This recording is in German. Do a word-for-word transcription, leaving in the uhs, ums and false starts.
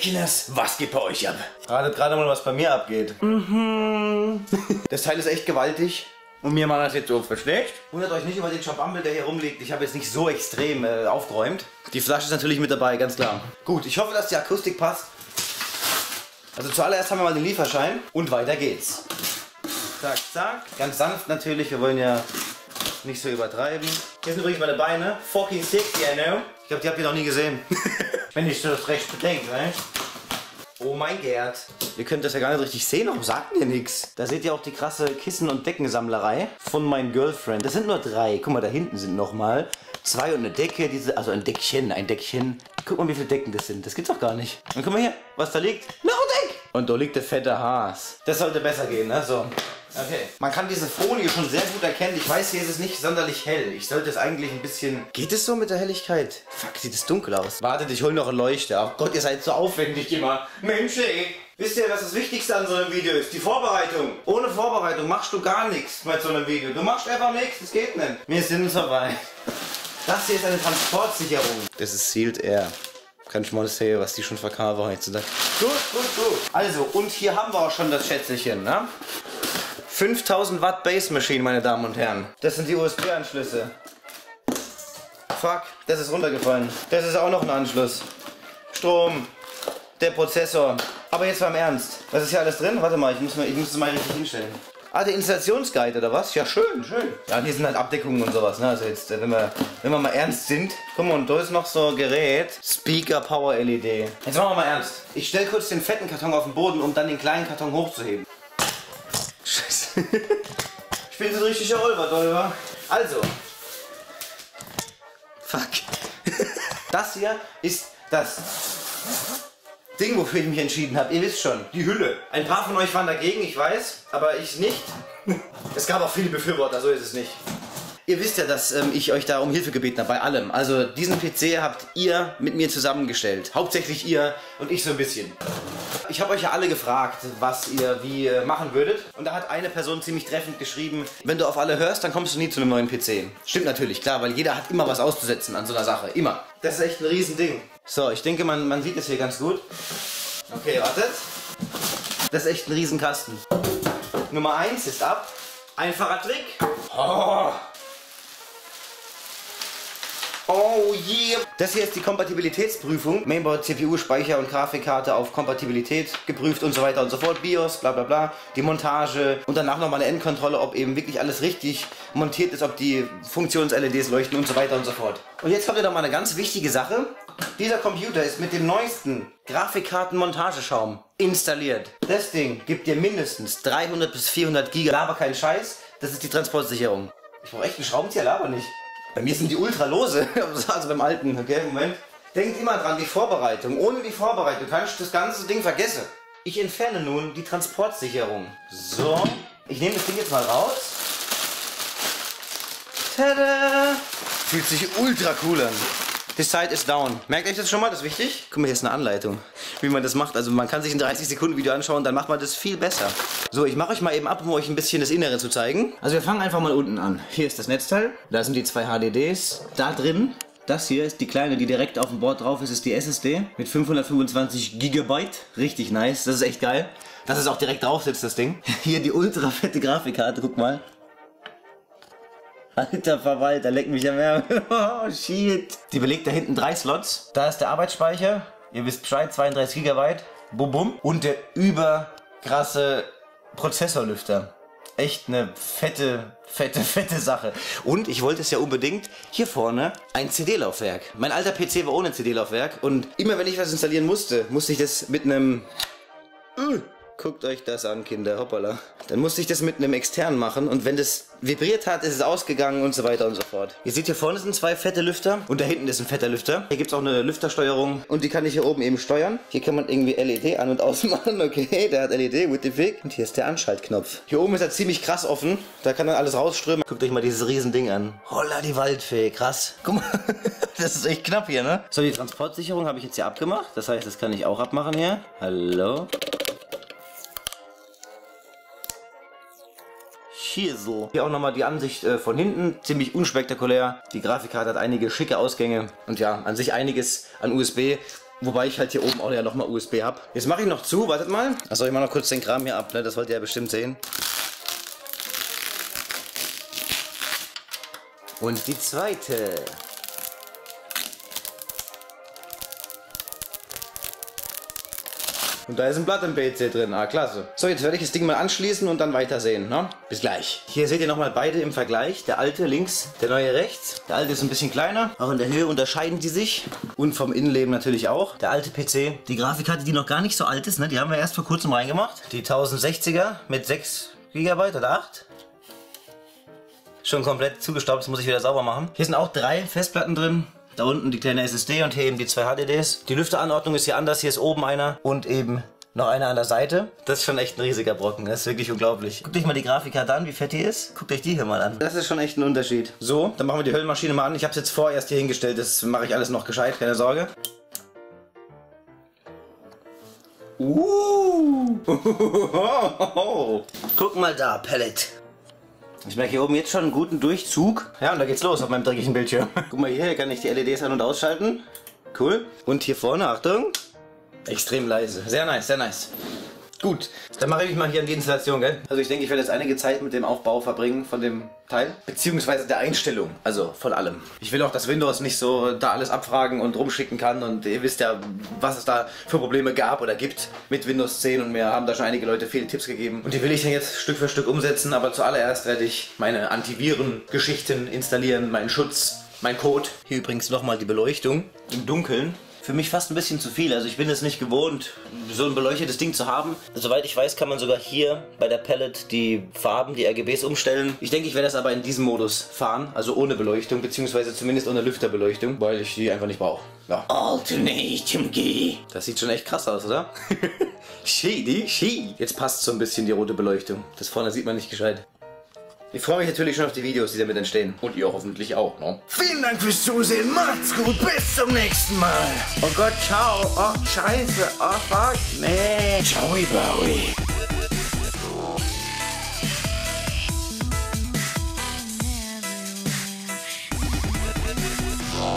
Kinders, was geht bei euch ab? Ratet gerade mal, was bei mir abgeht. Mhm. Das Teil ist echt gewaltig. Und mir macht das jetzt so verschlecht. Wundert euch nicht über den Schabambel, der hier rumliegt. Ich habe jetzt nicht so extrem äh, aufgeräumt. Die Flasche ist natürlich mit dabei, ganz klar. Gut, ich hoffe, dass die Akustik passt. Also zuallererst haben wir mal den Lieferschein und weiter geht's. Zack, zack. Ganz sanft natürlich, wir wollen ja nicht so übertreiben. Hier sind übrigens meine Beine. Fucking sick, yeah, no. Ich glaube, die habt ihr noch nie gesehen. Wenn ich das recht bedenke, ne? Oh mein Gerd. Ihr könnt das ja gar nicht richtig sehen, warum sagt ihr nichts? Da seht ihr auch die krasse Kissen- und Deckensammlerei von meinem Girlfriend. Das sind nur drei. Guck mal, da hinten sind nochmal zwei und eine Decke. Diese, also ein Deckchen, ein Deckchen. Guck mal, wie viele Decken das sind. Das gibt's doch gar nicht. Und guck mal hier, was da liegt. Noch ein Deck! Und da liegt der fette Haas. Das sollte besser gehen, ne? So. Okay. Man kann diese Folie schon sehr gut erkennen. Ich weiß, hier ist es nicht sonderlich hell. Ich sollte es eigentlich ein bisschen... Geht es so mit der Helligkeit? Fuck, sieht es dunkel aus. Wartet, ich hole noch eine Leuchte. Oh Gott, ihr seid so aufwendig immer. Mensch, ey. Wisst ihr, was das Wichtigste an so einem Video ist? Die Vorbereitung. Ohne Vorbereitung machst du gar nichts mit so einem Video. Du machst einfach nichts, das geht nicht. Mir ist Sinn vorbei. Das hier ist eine Transportsicherung. Das ist Sealed Air. Kann ich mal sehen, was die schon verkaufen heutzutage. Gut, gut, gut. Also, und hier haben wir auch schon das Schätzelchen, ne? fünftausend Watt Base Machine, meine Damen und Herren. Das sind die U S B-Anschlüsse. Fuck, das ist runtergefallen. Das ist auch noch ein Anschluss. Strom, der Prozessor. Aber jetzt mal im Ernst. Was ist hier alles drin? Warte mal, ich muss, mal, ich muss es mal richtig hinstellen. Ah, der Installationsguide oder was? Ja, schön, schön. Ja, und hier sind halt Abdeckungen und sowas, ne? Also jetzt, wenn wir, wenn wir mal ernst sind. Guck mal, und da ist noch so ein Gerät. Speaker Power L E D. Jetzt machen wir mal ernst. Ich stelle kurz den fetten Karton auf den Boden, um dann den kleinen Karton hochzuheben. Scheiße. Ich bin so ein richtiger Olver-Dolver. Also. Fuck. Das hier ist das Ding, wofür ich mich entschieden habe. Ihr wisst schon, die Hülle. Ein paar von euch waren dagegen, ich weiß, aber ich nicht. Es gab auch viele Befürworter, so ist es nicht. Ihr wisst ja, dass ähm, ich euch da um Hilfe gebeten habe bei allem. Also diesen P C habt ihr mit mir zusammengestellt. Hauptsächlich ihr und ich so ein bisschen. Ich habe euch ja alle gefragt, was ihr wie äh, machen würdet. Und da hat eine Person ziemlich treffend geschrieben, wenn du auf alle hörst, dann kommst du nie zu einem neuen P C. Stimmt natürlich, klar, weil jeder hat immer was auszusetzen an so einer Sache. Immer. Das ist echt ein Riesending. So, ich denke, man, man sieht es hier ganz gut. Okay, wartet. Das ist echt ein Riesenkasten. Nummer eins ist ab. Einfacher Trick. Oh. Oh yeah! Das hier ist die Kompatibilitätsprüfung. Mainboard, C P U, Speicher und Grafikkarte auf Kompatibilität geprüft und so weiter und so fort. BIOS, bla bla bla. Die Montage und danach nochmal eine Endkontrolle, ob eben wirklich alles richtig montiert ist, ob die Funktions-L E Ds leuchten und so weiter und so fort. Und jetzt kommt ja nochmal eine ganz wichtige Sache. Dieser Computer ist mit dem neuesten Grafikkarten-Montageschaum installiert. Das Ding gibt dir mindestens dreihundert bis vierhundert Gigabyte. Laber keinen Scheiß, das ist die Transportsicherung. Ich brauche echt einen Schraubenzieher, laber nicht. Bei mir sind die ultralose, also beim alten, okay, Moment. Denkt immer dran, die Vorbereitung. Ohne die Vorbereitung kannst du das ganze Ding vergessen. Ich entferne nun die Transportsicherung. So, ich nehme das Ding jetzt mal raus. Tada! Fühlt sich ultra cool an. This side is down. Merkt euch das schon mal, das ist wichtig? Guck mal, hier ist eine Anleitung, wie man das macht. Also man kann sich ein dreißig Sekunden Video anschauen, dann macht man das viel besser. So, ich mache euch mal eben ab, um euch ein bisschen das Innere zu zeigen. Also wir fangen einfach mal unten an. Hier ist das Netzteil, da sind die zwei H D Ds. Da drin, das hier ist die kleine, die direkt auf dem Board drauf ist, ist die S S D mit fünfhundertfünfundzwanzig Gigabyte. Richtig nice, das ist echt geil. Dass es auch direkt drauf sitzt, das Ding. Hier die ultra fette Grafikkarte, guck mal. Alter Verwalter, leck mich am Ärmel. Oh, shit. Die belegt da hinten drei Slots. Da ist der Arbeitsspeicher. Ihr wisst Bescheid, zweiunddreißig Gigabyte. Bum bum. Und der überkrasse Prozessorlüfter. Echt eine fette, fette, fette Sache. Und ich wollte es ja unbedingt hier vorne ein C D-Laufwerk. Mein alter P C war ohne C D-Laufwerk. Und immer wenn ich was installieren musste, musste ich das mit einem... Äh. Guckt euch das an, Kinder, hoppala. Dann musste ich das mit einem externen machen und wenn das vibriert hat, ist es ausgegangen und so weiter und so fort. Ihr seht, hier vorne sind zwei fette Lüfter und da hinten ist ein fetter Lüfter. Hier gibt es auch eine Lüftersteuerung und die kann ich hier oben eben steuern. Hier kann man irgendwie L E D an- und ausmachen, okay, der hat L E D, what the fuck. Und hier ist der Anschaltknopf. Hier oben ist er ziemlich krass offen, da kann dann alles rausströmen. Guckt euch mal dieses Riesending an. Holla die Waldfee, krass. Guck mal, das ist echt knapp hier, ne? So, die Transportsicherung habe ich jetzt hier abgemacht, das heißt, das kann ich auch abmachen hier. Hallo? Hier so. Hier auch nochmal die Ansicht äh, von hinten. Ziemlich unspektakulär. Die Grafikkarte hat einige schicke Ausgänge. Und ja, an sich einiges an U S B. Wobei ich halt hier oben auch ja nochmal U S B habe. Jetzt mache ich noch zu, wartet mal. Achso, ich mache noch kurz den Kram hier ab, ne? Das wollt ihr ja bestimmt sehen. Und die zweite. Und da ist ein Blatt im P C drin. Ah, klasse. So, jetzt werde ich das Ding mal anschließen und dann weitersehen, ne? Bis gleich. Hier seht ihr nochmal beide im Vergleich. Der alte links, der neue rechts. Der alte ist ein bisschen kleiner. Auch in der Höhe unterscheiden die sich. Und vom Innenleben natürlich auch. Der alte P C. Die Grafikkarte, die noch gar nicht so alt ist, ne? Die haben wir erst vor kurzem reingemacht. Die tausendsechziger mit sechs Gigabyte oder acht. Schon komplett zugestaubt, das muss ich wieder sauber machen. Hier sind auch drei Festplatten drin. Da unten die kleine S S D und hier eben die zwei H D Ds. Die Lüfteranordnung ist hier anders, hier ist oben einer und eben noch einer an der Seite. Das ist schon echt ein riesiger Brocken, das ist wirklich unglaublich. Guckt euch mal die Grafikkarte an, wie fett die ist. Guckt euch die hier mal an. Das ist schon echt ein Unterschied. So, dann machen wir die Höllenmaschine mal an. Ich habe es jetzt vorerst hier hingestellt, das mache ich alles noch gescheit, keine Sorge. Uh. Guck mal da, Pellet. Ich merke hier oben jetzt schon einen guten Durchzug. Ja, und da geht's los auf meinem dreckigen Bildschirm. Guck mal hier, hier kann ich die L E Ds an- und ausschalten. Cool. Und hier vorne, Achtung, extrem leise. Sehr nice, sehr nice. Gut, dann mache ich mich mal hier an die Installation, gell? Also ich denke, ich werde jetzt einige Zeit mit dem Aufbau verbringen von dem Teil, beziehungsweise der Einstellung, also von allem. Ich will auch, dass Windows nicht so da alles abfragen und rumschicken kann und ihr wisst ja, was es da für Probleme gab oder gibt mit Windows zehn und mir haben da schon einige Leute viele Tipps gegeben und die will ich dann jetzt Stück für Stück umsetzen, aber zuallererst werde ich meine Antiviren-Geschichten installieren, meinen Schutz, mein Code. Hier übrigens nochmal die Beleuchtung im Dunkeln. Für mich fast ein bisschen zu viel, also ich bin es nicht gewohnt, so ein beleuchtetes Ding zu haben. Soweit ich weiß, kann man sogar hier bei der Palette die Farben, die R G Bs umstellen. Ich denke, ich werde das aber in diesem Modus fahren, also ohne Beleuchtung, beziehungsweise zumindest ohne Lüfterbeleuchtung, weil ich die einfach nicht brauche. Ja. Alternate M G. Das sieht schon echt krass aus, oder? Shady, shady. Jetzt passt so ein bisschen die rote Beleuchtung. Das vorne sieht man nicht gescheit. Ich freue mich natürlich schon auf die Videos, die damit entstehen. Und ihr hoffentlich auch, ne? Vielen Dank fürs Zusehen, macht's gut, bis zum nächsten Mal. Oh Gott, ciao. Oh, scheiße. Oh, fuck. Nee. Ciao, Bowie.